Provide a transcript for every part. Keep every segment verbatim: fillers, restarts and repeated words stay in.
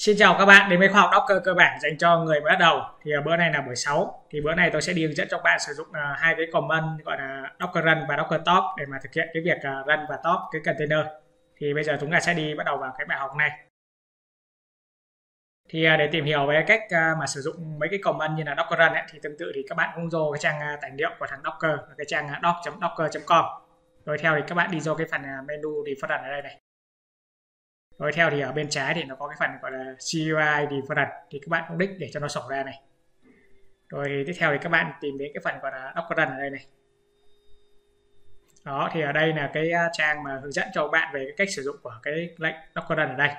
Xin chào các bạn đến với khóa học Docker cơ bản dành cho người mới bắt đầu. Thì bữa nay là buổi sáu. Thì bữa nay tôi sẽ đi hướng dẫn cho các bạn sử dụng hai cái command gọi là Docker run và Docker top để mà thực hiện cái việc run và top cái container. Thì bây giờ chúng ta sẽ đi bắt đầu vào cái bài học này. Thì để tìm hiểu về cách mà sử dụng mấy cái command như là Docker run ấy, thì tương tự thì các bạn cũng vô cái trang tài liệu của thằng Docker là cái trang doc chấm docker chấm com. Rồi theo thì các bạn đi vô cái phần menu Different ở đây này. Rồi theo thì ở bên trái thì nó có cái phần gọi là xê u i Different thì các bạn cũng click để cho nó sổ ra này. Rồi thì tiếp theo thì các bạn tìm đến cái phần gọi là Docker Run ở đây này. Đó thì ở đây là cái trang mà hướng dẫn cho các bạn về cái cách sử dụng của cái lệnh Docker Run ở đây.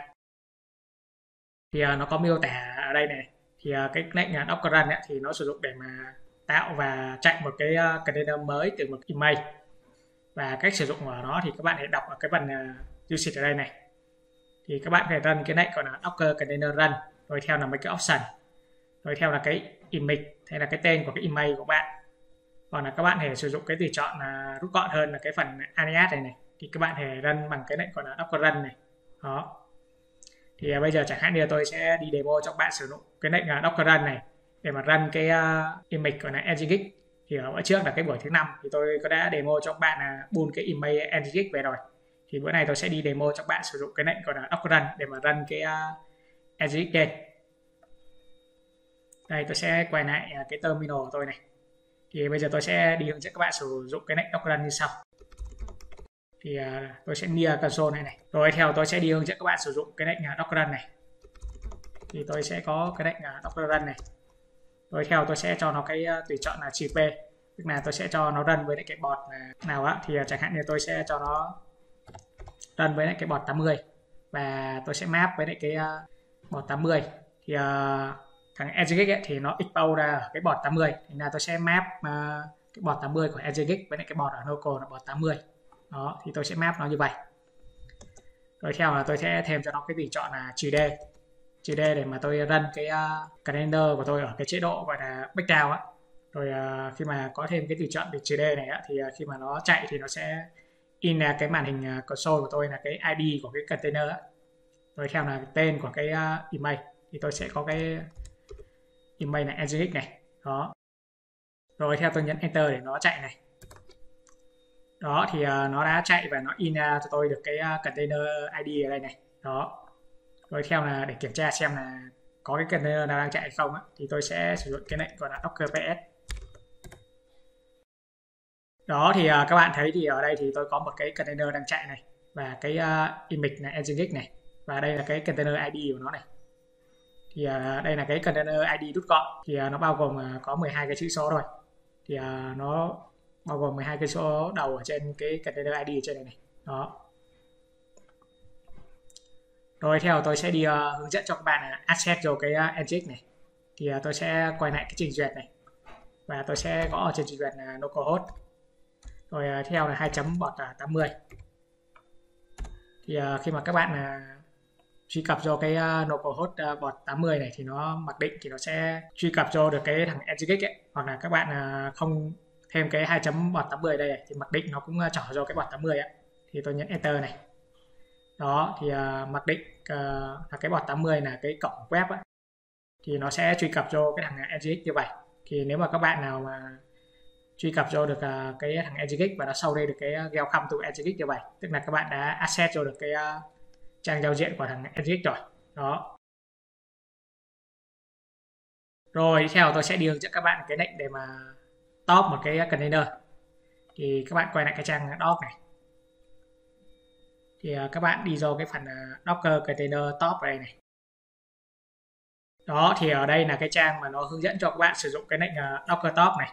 Thì nó có miêu tả ở đây này. Thì cái lệnh Docker Run ấy, thì nó sử dụng để mà tạo và chạy một cái container mới từ một image. Và cách sử dụng của nó thì các bạn hãy đọc ở cái phần usage ở đây này. Thì các bạn phải run cái này gọi là Docker Container Run, rồi theo là mấy cái option, rồi theo là cái image hay là cái tên của cái image của bạn. Còn là các bạn hãy sử dụng cái từ chọn là rút gọn hơn là cái phần alias này này, thì các bạn hãy run bằng cái này gọi là Docker Run này. Đó. Thì à, bây giờ chẳng hạn như tôi sẽ đi demo cho các bạn sử dụng cái lệnh là Docker Run này để mà run cái uh, image gọi là nginx. Thì ở trước là cái buổi thứ năm thì tôi có đã demo cho các bạn là build cái image nginx về rồi. Thì bữa nay tôi sẽ đi demo cho các bạn sử dụng cái lệnh gọi là Docker Run để mà run cái uh, e dge ích đây. Đây tôi sẽ quay lại uh, cái terminal của tôi này. Thì bây giờ tôi sẽ đi hướng dẫn các bạn sử dụng cái lệnh Docker Run như sau. Thì uh, tôi sẽ near console này này. Rồi theo tôi sẽ đi hướng dẫn các bạn sử dụng cái lệnh uh, Docker Run này. Thì tôi sẽ có cái lệnh uh, Docker Run này. Rồi theo tôi sẽ cho nó cái uh, tùy chọn là chip, tức là tôi sẽ cho nó run với lại cái bot nào á. Thì uh, chẳng hạn như tôi sẽ cho nó run với lại cái bọt tám mươi và tôi sẽ map với lại cái uh, bọt tám mươi. Thì uh, thằng nginx thì nó expose ra cái bọt tám mươi, thì là tôi sẽ map uh, cái bọt tám mươi của nginx với lại cái bọt ở local là bọt tám mươi. Đó thì tôi sẽ map nó như vậy. Rồi theo là tôi sẽ thêm cho nó cái tùy chọn là trừ d trừ d để mà tôi run cái uh, container của tôi ở cái chế độ gọi là background á. Rồi uh, khi mà có thêm cái tùy chọn về trừ d này á, thì uh, khi mà nó chạy thì nó sẽ in là cái màn hình console của tôi là cái i đê của cái container á. Rồi theo là cái tên của cái uh, image thì tôi sẽ có cái image là nginx này. Đó. Rồi theo tôi nhấn enter để nó chạy này. Đó thì uh, nó đã chạy và nó in ra cho tôi được cái uh, container i đê ở đây này. Đó. Rồi theo là để kiểm tra xem là có cái container nào đang chạy hay không á, thì tôi sẽ sử dụng cái lệnh gọi là docker ps. Đó thì uh, các bạn thấy thì ở đây thì tôi có một cái container đang chạy này và cái uh, image là nginx này, và đây là cái container i đê của nó này. Thì uh, đây là cái container i đê rút gọn, thì uh, nó bao gồm uh, có mười hai cái chữ số rồi. Thì uh, nó bao gồm mười hai cái số đầu ở trên cái container i đê ở trên này này. Đó. Rồi theo tôi sẽ đi uh, hướng dẫn cho các bạn uh, access vào cái uh, nginx này. Thì uh, tôi sẽ quay lại cái trình duyệt này và tôi sẽ có ở trên trình duyệt là uh, localhost. Rồi theo là hai chấm bọt tám mươi. Thì uh, khi mà các bạn uh, truy cập vô cái uh, localhost uh, bọt tám mươi này thì nó mặc định thì nó sẽ truy cập vô được cái thằng nginx ấy. Hoặc là các bạn uh, không thêm cái hai chấm bọt tám mươi đây này, thì mặc định nó cũng uh, trở vô cái bọt tám mươi ấy. Thì tôi nhấn enter này. Đó thì uh, mặc định uh, là cái bọt tám mươi là cái cổng web ấy. Thì nó sẽ truy cập vô cái thằng nginx như vậy. Thì nếu mà các bạn nào mà truy cập vô được cái thằng nginx và nó sau đây được cái welcome to nginx như vậy, tức là các bạn đã access cho được cái trang giao diện của thằng nginx rồi. Đó. Rồi theo tôi sẽ đi hướng dẫn các bạn cái lệnh để mà top một cái container. Thì các bạn quay lại cái trang doc này. Thì các bạn đi vô cái phần Docker container top ở đây này. Đó thì ở đây là cái trang mà nó hướng dẫn cho các bạn sử dụng cái lệnh Docker top này.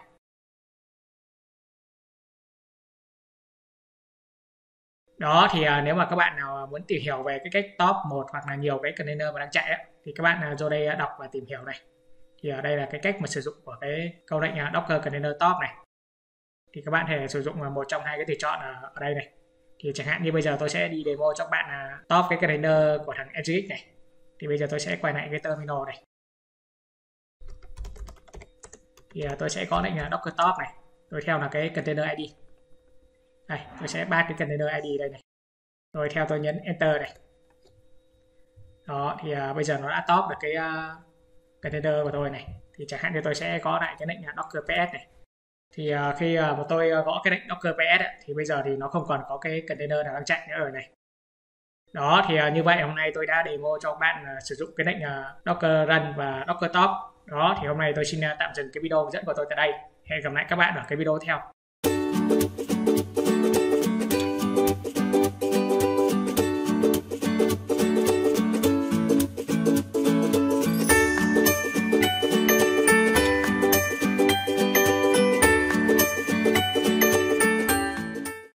Đó thì uh, nếu mà các bạn nào muốn tìm hiểu về cái cách top một hoặc là nhiều cái container mà đang chạy ấy, thì các bạn uh, vô đây uh, đọc và tìm hiểu này. Thì ở đây là cái cách mà sử dụng của cái câu lệnh uh, Docker container top này. Thì các bạn thể sử dụng uh, một trong hai cái tùy chọn uh, ở đây này. Thì chẳng hạn như bây giờ tôi sẽ đi demo cho các bạn uh, top cái container của thằng nginx này. Thì bây giờ tôi sẽ quay lại cái terminal này. Thì uh, tôi sẽ có lệnh uh, Docker top này. Rồi theo là cái container i đê. Đây, tôi sẽ bắt cái container i đê đây này. Rồi theo tôi nhấn enter này. Đó, thì uh, bây giờ nó đã top được cái uh, container của tôi này. Thì chẳng hạn như tôi sẽ có lại cái lệnh Docker pê ét này. Thì uh, khi uh, mà tôi uh, gõ cái lệnh Docker pê ét ấy, thì bây giờ thì nó không còn có cái container nào đang chạy nữa rồi này. Đó, thì uh, như vậy hôm nay tôi đã demo cho các bạn uh, sử dụng cái lệnh uh, Docker run và Docker top. Đó, thì hôm nay tôi xin uh, tạm dừng cái video hướng dẫn của tôi tại đây. Hẹn gặp lại các bạn ở cái video theo.